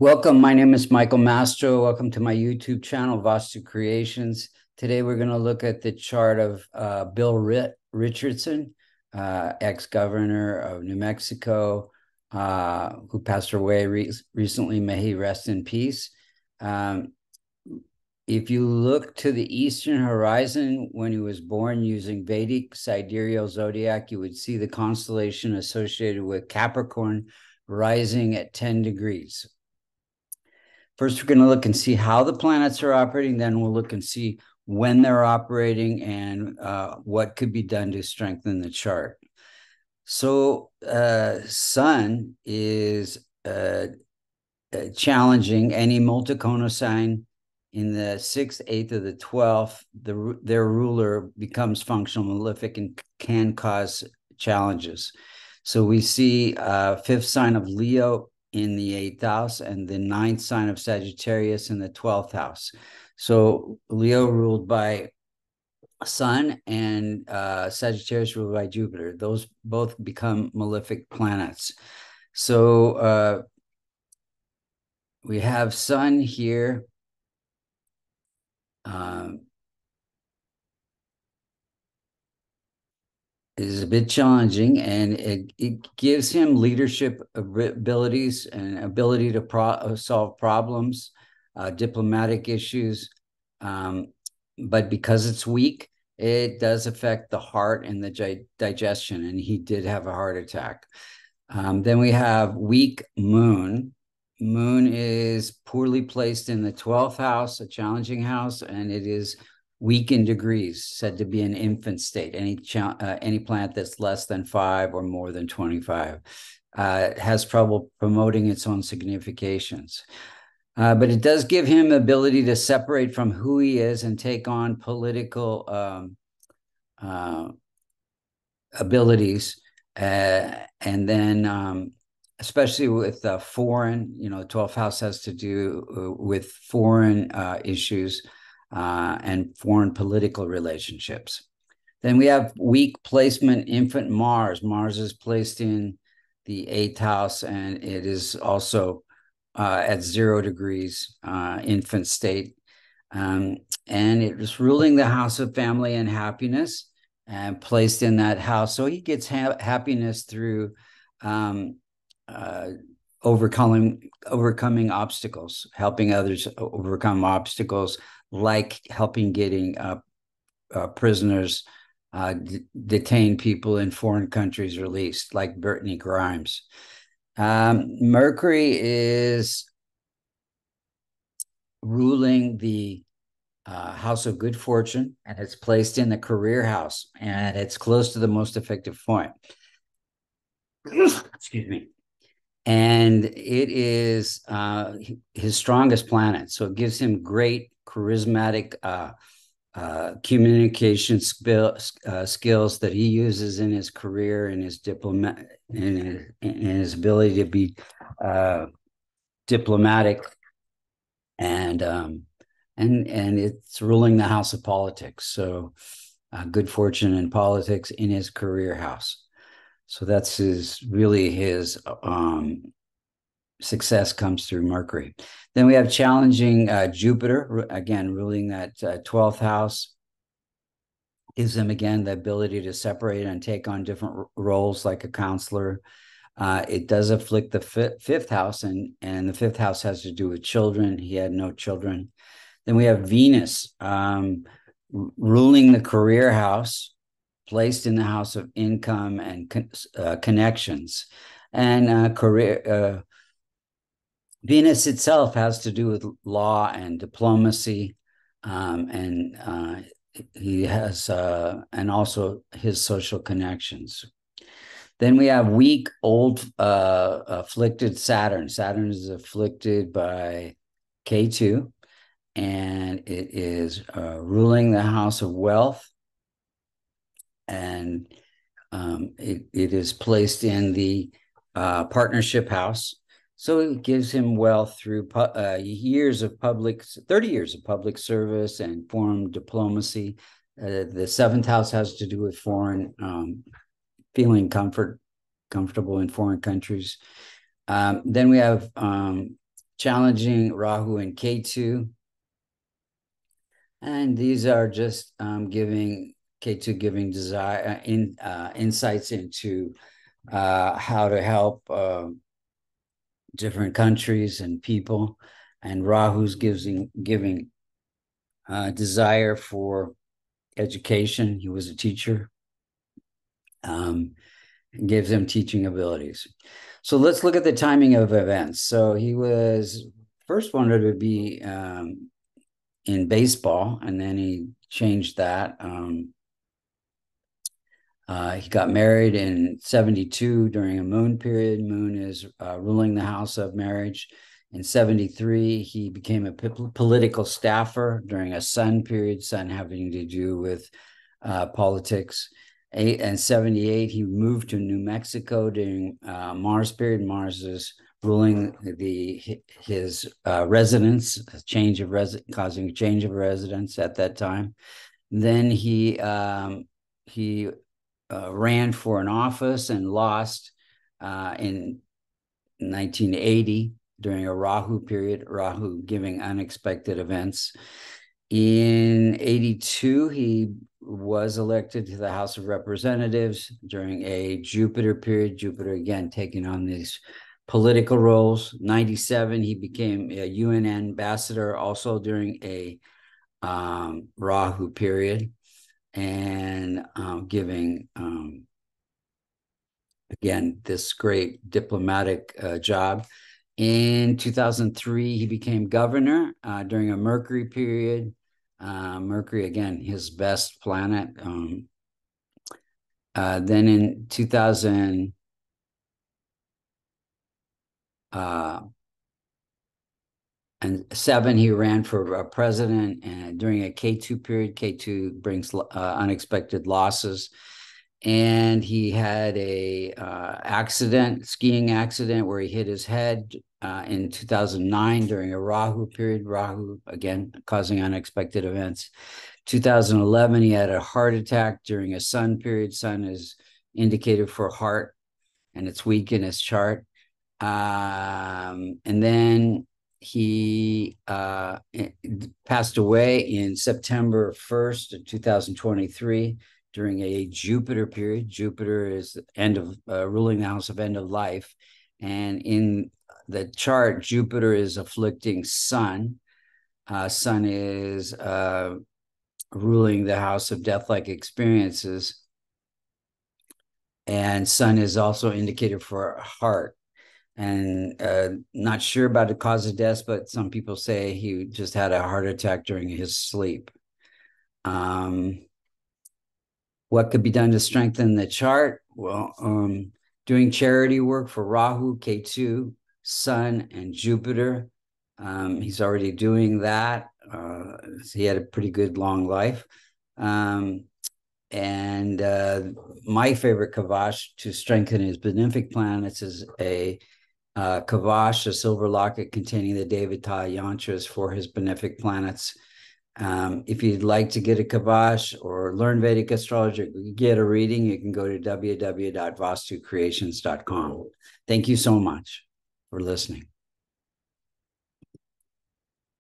Welcome. My name is Michael Mastro. Welcome to my YouTube channel, Vastu Creations. Today, we're going to look at the chart of Bill Richardson, ex-governor of New Mexico, who passed away recently. May he rest in peace. If you look to the eastern horizon when he was born using Vedic sidereal zodiac, you would see the constellation associated with Capricorn rising at 10 degrees. First, we're going to look and see how the planets are operating. Then we'll look and see when they're operating and what could be done to strengthen the chart. So Sun is challenging any multicolor sign in the 6th, 8th, or the 12th. Their ruler becomes functional malefic and can cause challenges. So we see 5th sign of Leo in the 8th house and the 9th sign of Sagittarius in the 12th house. So Leo ruled by Sun and Sagittarius ruled by Jupiter. Those both become malefic planets. So we have Sun here. Is a bit challenging, and it gives him leadership abilities and ability to solve problems, diplomatic issues. But because it's weak, it does affect the heart and the digestion, and he did have a heart attack. Then we have weak Moon. Moon is poorly placed in the 12th house, a challenging house, and it is weak in degrees, said to be an infant state. Any planet that's less than 5 or more than 25 has trouble promoting its own significations. But it does give him the ability to separate from who he is and take on political abilities. And then especially with foreign, you know, 12th house has to do with foreign issues and foreign political relationships. Then we have weak placement, infant Mars. Mars is placed in the 8th house, and it is also at 0 degrees, infant state. And it was ruling the house of family and happiness and placed in that house. So he gets happiness through overcoming obstacles, helping others overcome obstacles, like helping getting prisoners, detained people in foreign countries released, like Brittany Grimes. Mercury is ruling the house of good fortune, and it's placed in the career house, and it's close to the most effective point. Excuse me. And it is his strongest planet. So it gives him great charismatic communication skills that he uses in his career and his ability to be diplomatic. And it's ruling the house of politics. So good fortune in politics in his career house. So that's really his success comes through Mercury. Then we have challenging Jupiter, again, ruling that 12th house. Gives them, again, the ability to separate and take on different roles like a counselor. It does afflict the 5th house, and the 5th house has to do with children. He had no children. Then we have Venus ruling the career house, placed in the house of income and connections. And Venus itself has to do with law and diplomacy, he has and also his social connections. Then we have weak, old, afflicted Saturn. Saturn is afflicted by Ketu, and it is ruling the house of wealth. And it is placed in the partnership house. So it gives him wealth through 30 years of public service and foreign diplomacy. The 7th house has to do with foreign, feeling comfortable in foreign countries. Then we have challenging Rahu and Ketu. And these are just giving desire insights into how to help different countries and people. And Rahu's giving desire for education. He was a teacher. Gives him teaching abilities. So let's look at the timing of events. So he was first wanted to be in baseball, and then he changed that. He got married in 72 during a moon period. Moon is ruling the house of marriage. In 73, he became a political staffer during a sun period, sun having to do with politics. And 78, he moved to New Mexico during Mars period. Mars is ruling his residence, causing a change of residence at that time. Then he ran for an office and lost in 1980 during a Rahu period, Rahu giving unexpected events. In 82, he was elected to the House of Representatives during a Jupiter period. Jupiter, again, taking on these political roles. 97, he became a UN ambassador, also during a Rahu period, and giving, again, this great diplomatic job. In 2003, he became governor during a Mercury period. Mercury, again, his best planet. Then in 2007, he ran for president during a K2 period. K2 brings unexpected losses. And he had a skiing accident where he hit his head in 2009 during a Rahu period. Rahu, again, causing unexpected events. 2011, he had a heart attack during a sun period. Sun is indicated for heart, and it's weak in his chart. And then he passed away in September 1st, 2023. During a Jupiter period. Jupiter is the end of ruling the house of end of life. And in the chart, Jupiter is afflicting Sun. Sun is ruling the house of death-like experiences. And Sun is also indicated for heart. And not sure about the cause of death, but some people say he just had a heart attack during his sleep. What could be done to strengthen the chart? Well, doing charity work for Rahu, Ketu, Sun, and Jupiter. He's already doing that. He had a pretty good long life. And my favorite Kavach to strengthen his benefic planets is a Kavach, a silver locket containing the Devata Yantras for his benefic planets. If you'd like to get a Kavach or learn Vedic astrology, get a reading, you can go to www.vastucreations.com. Thank you so much for listening.